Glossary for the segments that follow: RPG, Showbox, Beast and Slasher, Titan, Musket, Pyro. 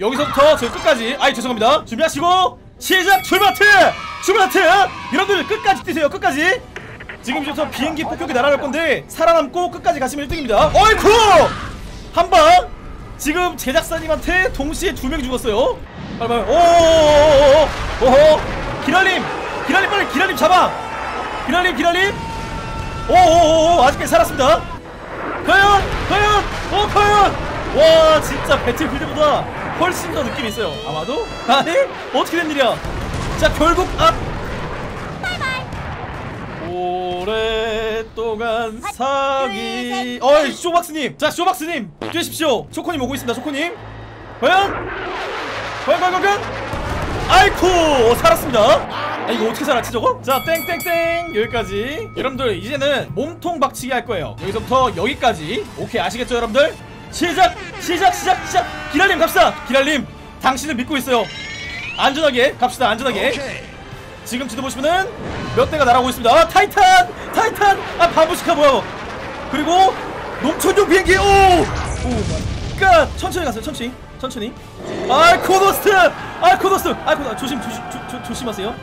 여기서부터 저 끝까지, 아이 죄송합니다. 준비하시고 시작! 출발하트! 출발하트! 여러분들 끝까지 뛰세요. 끝까지. 지금부터 비행기 폭격이 날아갈 건데 살아남고 끝까지 가시면 1등입니다. 어이쿠! 한방! 지금 제작사님한테 동시에 2명이 죽었어요. 빨리빨리. 오오오오오오! 오호! 기랄님! 기랄님 빨리! 기랄님 잡아! 기랄님! 기랄님! 오오오오! 아직까지 살았습니다. 과연! 과연! 오 과연! 와 진짜 배틀필드보다 훨씬 더 느낌이 있어요. 아마도? 아니? 어떻게 된 일이야? 자 결국 앞! 오랫동안 사기... 어이 쇼박스님! 자 쇼박스님! 뛰십시오! 초코님 오고 있습니다. 초코님! 과연? 과연 과연 과연? 아이쿠! 살았습니다. 아 이거 어떻게 살았지 저거? 자 땡땡땡 여기까지. 여러분들 이제는 몸통 박치기 할 거예요. 여기서부터 여기까지. 오케이 아시겠죠 여러분들? 시작! 시작! 시작! 시작! 기랄님 갑시다! 기랄님! 당신을 믿고 있어요. 안전하게 갑시다. 안전하게. 오케이. 지금 지도 보시면은 몇 대가 날아오고 있습니다. 아, 타이탄! 타이탄! 아 바보시카 뭐야. 그리고 농촌용 비행기! 오! 오 마이갓! 천천히 가세요. 천천히. 천천히. 아이코노스트! 아이코노스트! 아이코노스트! 조심하세요.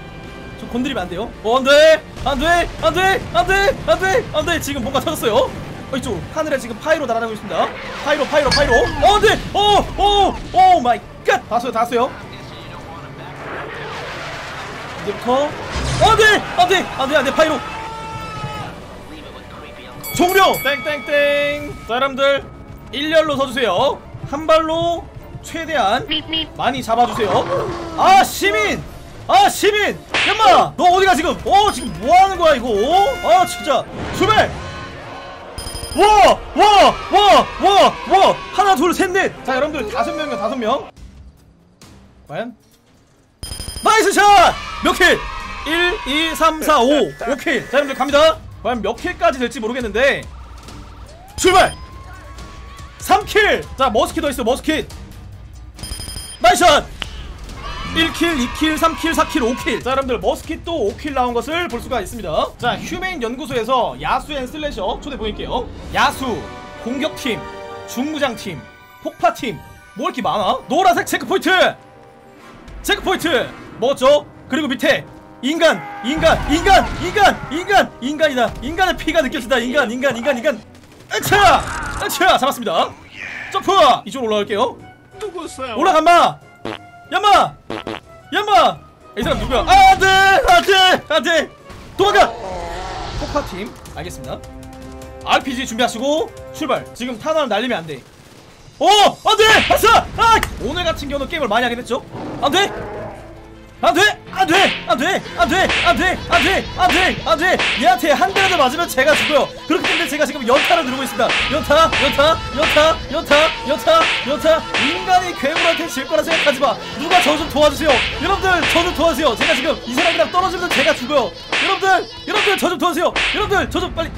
좀 건드리면 안 돼요. 어, 안 돼! 안 돼! 안 돼! 안 돼! 안 돼! 안 돼! 지금 뭔가 터졌어요. 이쪽 하늘에 지금 파이로 날아가고 있습니다. 파이로 파이로 파이로. 어 네! 오오오 마이 갓! 다수요 다수요. 이제부터 어 네! 안돼! 안돼 안돼 파이로 종료! 땡땡땡. 자 여러분들 일렬로 서주세요. 한 발로 최대한 많이 잡아주세요. 아 시민! 아 시민! 엠마! 너 어디가 지금? 어 지금 뭐하는 거야 이거? 아 진짜 출발! 와! 하나, 둘, 셋, 넷! 자, 여러분들, 5명이요, 5명. 과연? 나이스 샷! 몇 킬? 1, 2, 3, 4, 5. 5킬. 자, 여러분들, 갑니다. 과연 몇 킬까지 될지 모르겠는데. 출발! 3킬! 자, 머스킷 더 있어, 머스킷. 나이스 샷! 1킬, 2킬, 3킬, 4킬, 5킬. 자 여러분들 머스킷도 5킬 나온 것을 볼 수가 있습니다. 자 휴메인 연구소에서 야수 앤 슬래셔 초대 보일게요. 야수, 공격팀, 중무장팀, 폭파팀. 뭐 이렇게 많아? 노란색 체크포인트! 체크포인트! 뭐죠? 그리고 밑에 인간이다. 인간의 피가 느껴진다. 인간. 으차! 으차! 잡았습니다. 점프! 이쪽으로 올라갈게요. 올라간마! 얌마! 얌마! 이 사람 누구야? 아, 안 돼! 안 돼! 안 돼! 도망가! 폭파팀. 알겠습니다. RPG 준비하시고, 출발. 지금 탄환을 날리면 안 돼. 오! 안 돼! 발사! 아! 오늘 같은 경우는 게임을 많이 하긴 했죠? 안 돼! 안 돼! 안 돼! 안 돼! 안 돼! 안 돼! 안 돼! 안 돼! 안 돼! 얘한테 한 대라도 맞으면 제가 죽어요. 그렇기 때문에 제가 지금 연타를 누르고 있습니다. 연타! 인간이 괴물한테 질 거라 생각하지 마. 누가 저 좀 도와주세요. 여러분들 저 좀 도와주세요. 제가 지금 이 사람이랑 떨어지면 제가 죽어요. 여러분들 저 좀 도와주세요. 여러분들 저 좀 빨리.